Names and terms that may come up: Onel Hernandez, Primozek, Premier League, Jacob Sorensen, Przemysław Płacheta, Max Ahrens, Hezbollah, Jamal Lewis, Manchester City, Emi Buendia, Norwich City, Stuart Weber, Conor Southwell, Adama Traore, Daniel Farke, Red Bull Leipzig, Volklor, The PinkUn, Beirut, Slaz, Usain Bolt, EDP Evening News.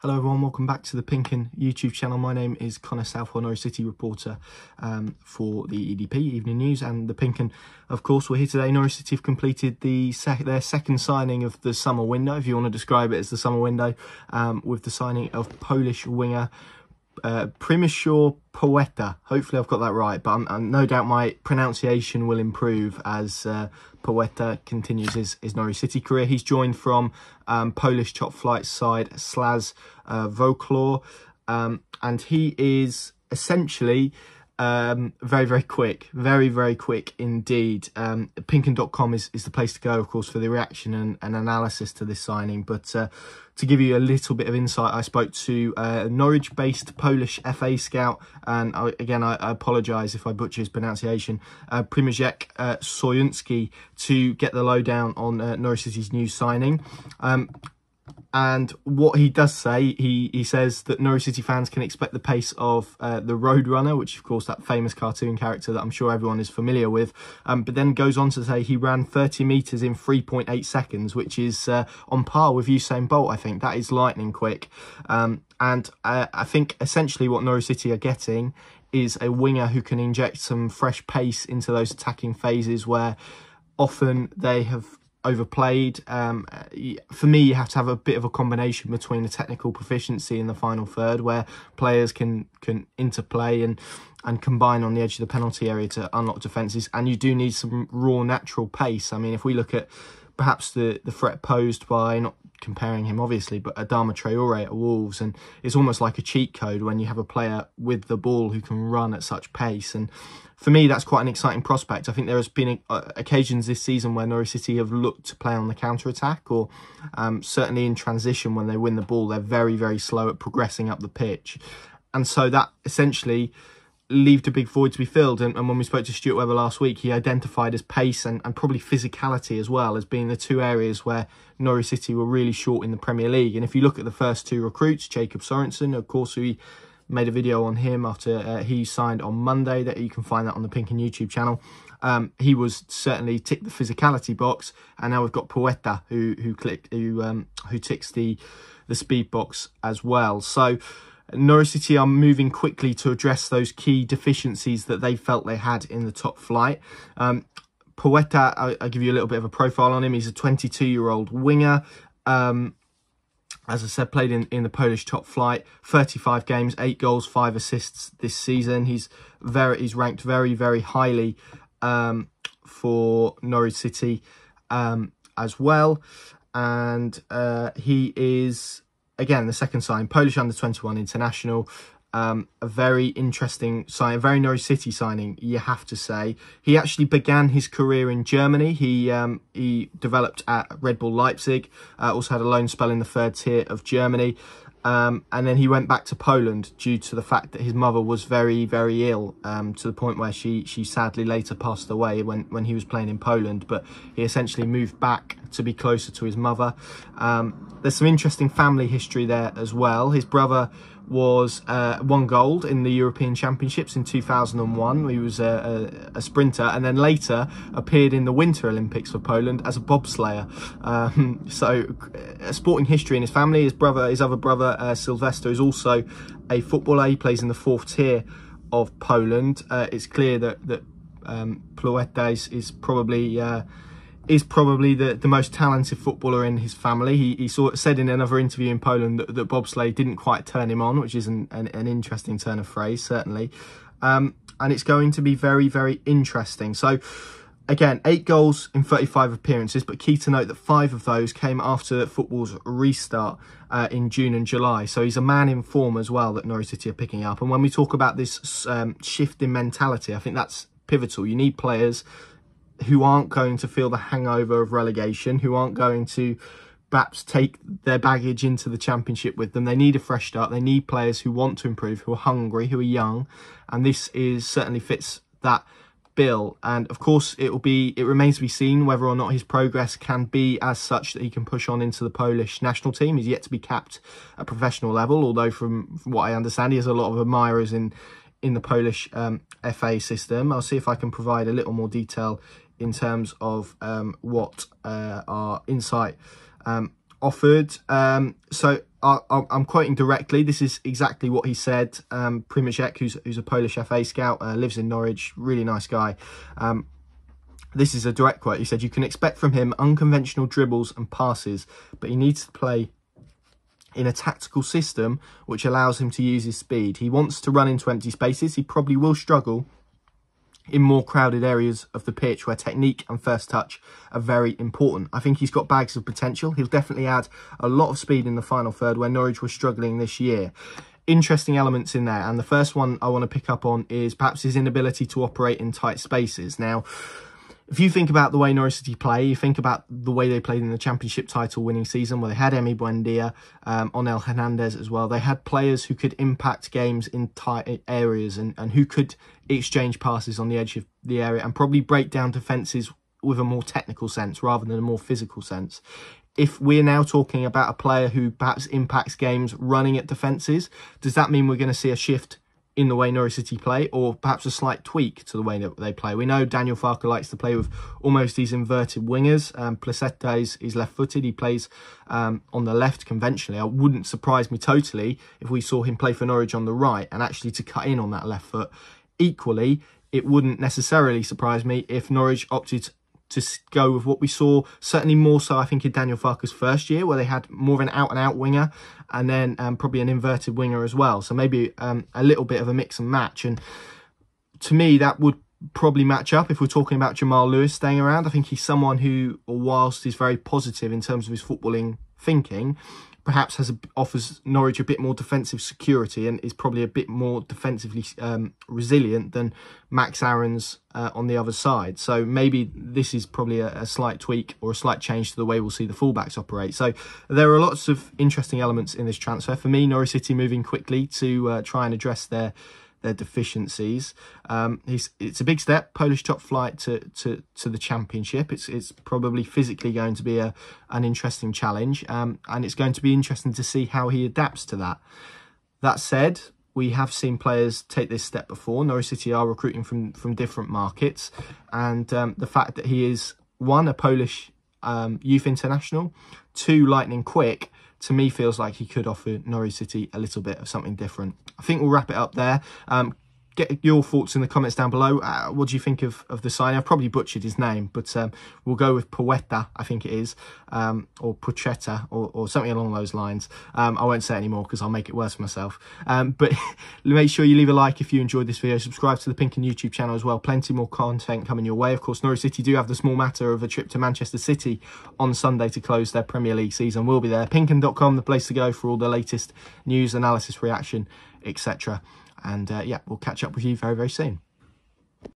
Hello everyone, welcome back to the PinkUn YouTube channel. My name is Conor Southwell, Norwich City reporter for the EDP Evening News and the PinkUn. Of course, we're here today. Norwich City have completed their second signing of the summer window, if you want to describe it as the summer window, with the signing of Polish winger Przemysław Płacheta. Hopefully I've got that right, but I'm no doubt my pronunciation will improve as Płacheta continues his Norwich City career. He's joined from Polish top flight side Slaz, Volklor, and he is essentially very, very quick indeed. Pinkun.com is the place to go, of course, for the reaction and analysis to this signing, but to give you a little bit of insight, I spoke to a Norwich-based Polish FA scout, and I apologise if I butcher his pronunciation, Primozek to get the lowdown on Norwich City's new signing. And what he does say, he says that Norwich City fans can expect the pace of the Roadrunner, which, of course, that famous cartoon character that I'm sure everyone is familiar with. But then goes on to say he ran 30 metres in 3.8 seconds, which is on par with Usain Bolt, I think. That is lightning quick. And I think essentially what Norwich City are getting is a winger who can inject some fresh pace into those attacking phases where often they have overplayed. For me, you have to have a bit of a combination between a technical proficiency in the final third, where players can interplay and combine on the edge of the penalty area to unlock defences, and you do need some raw natural pace. I mean, if we look at perhaps the threat posed by, not comparing him obviously, but Adama Traore at Wolves, and it's almost like a cheat code when you have a player with the ball who can run at such pace. And for me, that's quite an exciting prospect. I think there has been occasions this season where Norwich City have looked to play on the counter-attack, or certainly in transition when they win the ball, they're very, very slow at progressing up the pitch. And so that essentially left a big void to be filled. And when we spoke to Stuart Weber last week, he identified his pace and probably physicality as well as being the two areas where Norwich City were really short in the Premier League. And if you look at the first two recruits, Jacob Sorensen, of course, who he made a video on him after he signed on Monday. That you can find that on the PinkUn YouTube channel. He was certainly ticked the physicality box, and now we've got Płacheta who ticks the speed box as well. So Norwich City are moving quickly to address those key deficiencies that they felt they had in the top flight. Płacheta, I'll give you a little bit of a profile on him. He's a 22-year-old winger. As I said, played in the Polish top flight, 35 games, 8 goals, 5 assists this season. He's ranked very, very highly for Norwich City as well. And he is, again, the second sign, Polish under-21 international. A very interesting sign, a very Norwich City signing, you have to say. He actually began his career in Germany. He developed at Red Bull Leipzig, also had a loan spell in the third tier of Germany, and then he went back to Poland due to the fact that his mother was very, very ill, to the point where she sadly later passed away when he was playing in Poland. But he essentially moved back to be closer to his mother. There's some interesting family history there as well. His brother was won gold in the European Championships in 2001. He was a sprinter, and then later appeared in the Winter Olympics for Poland as a bobslayer. So a sporting history in his family. His other brother, Sylvester, is also a footballer. He plays in the fourth tier of Poland. It's clear that Płacheta is probably the most talented footballer in his family. He said in another interview in Poland that bobsleigh didn't quite turn him on, which is an interesting turn of phrase, certainly. And it's going to be very, very interesting. So, again, 8 goals in 35 appearances, but key to note that 5 of those came after football's restart in June and July. So he's a man in form as well that Norwich City are picking up. And when we talk about this shift in mentality, I think that's pivotal. You need players who aren't going to feel the hangover of relegation, who aren't going to perhaps take their baggage into the Championship with them. They need a fresh start. They need players who want to improve, who are hungry, who are young. And this is certainly fits that bill. And of course, it remains to be seen whether or not his progress can be as such that he can push on into the Polish national team. He's yet to be capped at professional level, although from what I understand, he has a lot of admirers in the Polish FA system. I'll see if I can provide a little more detail in terms of what our insight offered. So I'm quoting directly. This is exactly what he said. Primozek, who's a Polish FA scout, lives in Norwich, really nice guy. This is a direct quote. He said, "You can expect from him unconventional dribbles and passes, but he needs to play in a tactical system which allows him to use his speed. He wants to run into empty spaces. He probably will struggle in more crowded areas of the pitch where technique and first touch are very important. I think he's got bags of potential. He'll definitely add a lot of speed in the final third where Norwich were struggling this year." Interesting elements in there. And the first one I want to pick up on is perhaps his inability to operate in tight spaces. Now, if you think about the way Norwich City play, you think about the way they played in the Championship title winning season where they had Emi Buendia, Onel Hernandez as well. They had players who could impact games in tight areas and who could exchange passes on the edge of the area and probably break down defences with a more technical sense rather than a more physical sense. If we're now talking about a player who perhaps impacts games running at defences, does that mean we're going to see a shift in the way Norwich City play, or perhaps a slight tweak to the way that they play? We know Daniel Farke likes to play with almost these inverted wingers. Płacheta is left-footed. He plays on the left conventionally. I wouldn't surprise me totally if we saw him play for Norwich on the right and actually to cut in on that left foot. Equally, it wouldn't necessarily surprise me if Norwich opted to go with what we saw, certainly more so I think in Daniel Farke's first year, where they had more of an out-and-out winger and then probably an inverted winger as well. So maybe a little bit of a mix and match. And to me, that would probably match up if we're talking about Jamal Lewis staying around. I think he's someone who, whilst is very positive in terms of his footballing thinking, perhaps offers Norwich a bit more defensive security and is probably a bit more defensively resilient than Max Ahrens on the other side. So maybe this is probably a slight tweak or a slight change to the way we'll see the fullbacks operate. So there are lots of interesting elements in this transfer. For me, Norwich City moving quickly to try and address their deficiencies. It's a big step, Polish top flight to the Championship. It's probably physically going to be an interesting challenge, and it's going to be interesting to see how he adapts to that. That said, we have seen players take this step before. Norwich City are recruiting from different markets, and the fact that he is, one, a Polish youth international, two, lightning quick, to me feels like he could offer Norwich City a little bit of something different. I think we'll wrap it up there. Get your thoughts in the comments down below. What do you think of the signing? I've probably butchered his name, but we'll go with Płacheta, I think it is, or Płacheta, or something along those lines. I won't say anymore because I'll make it worse for myself. But make sure you leave a like if you enjoyed this video. Subscribe to the PinkUn YouTube channel as well. Plenty more content coming your way. Of course, Norwich City do have the small matter of a trip to Manchester City on Sunday to close their Premier League season. We'll be there. PinkUn.com, the place to go for all the latest news, analysis, reaction, etc. And yeah, we'll catch up with you very, very soon.